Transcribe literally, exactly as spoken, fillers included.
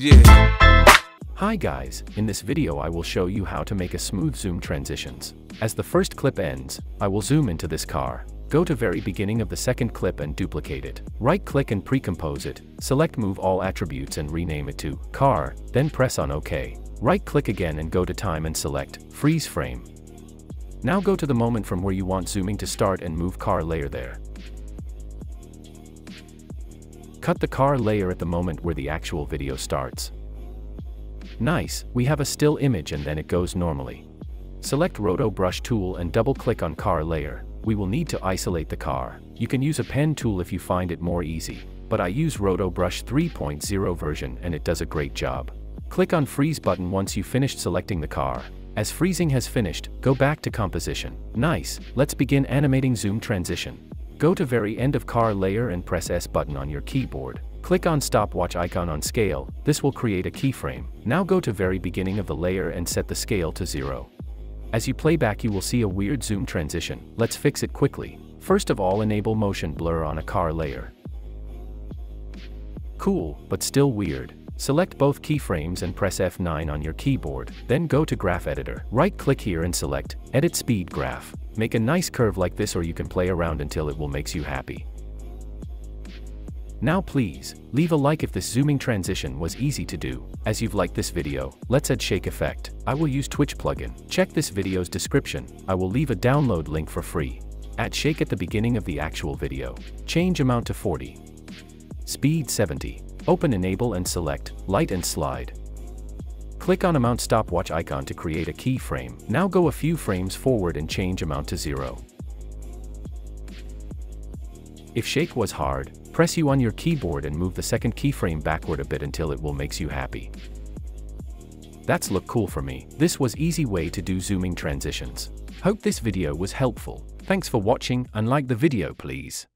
Yeah. Hi guys, in this video I will show you how to make a smooth zoom transitions. As the first clip ends, I will zoom into this car. Go to very beginning of the second clip and duplicate it. Right click and pre-compose it, select move all attributes and rename it to car, then press on OK. Right click again and go to time and select freeze frame. Now go to the moment from where you want zooming to start and move car layer there. Cut the car layer at the moment where the actual video starts. Nice, we have a still image and then it goes normally. Select Roto Brush tool and double click on car layer. We will need to isolate the car. You can use a pen tool if you find it more easy, but I use Roto Brush three point oh version and it does a great job. Click on freeze button once you finished selecting the car. As freezing has finished, go back to composition. Nice, let's begin animating zoom transition. Go to very end of car layer and press S button on your keyboard. Click on stopwatch icon on scale, this will create a keyframe. Now go to very beginning of the layer and set the scale to zero. As you play back you will see a weird zoom transition. Let's fix it quickly. First of all, enable motion blur on a car layer. Cool, but still weird. Select both keyframes and press F nine on your keyboard. Then go to graph editor. Right click here and select edit speed graph. Make a nice curve like this, or you can play around until it will makes you happy. Now please, leave a like if this zooming transition was easy to do. As you've liked this video, let's add shake effect. I will use Twitch plugin. Check this video's description, I will leave a download link for free. Add shake at the beginning of the actual video. Change amount to forty. Speed seventy. Open enable and select light and slide. Click on amount stopwatch icon to create a keyframe. Now go a few frames forward and change amount to zero. If shake was hard, press U on your keyboard and move the second keyframe backward a bit until it will makes you happy. That's look cool for me. This was easy way to do zooming transitions. Hope this video was helpful. Thanks for watching and like the video please.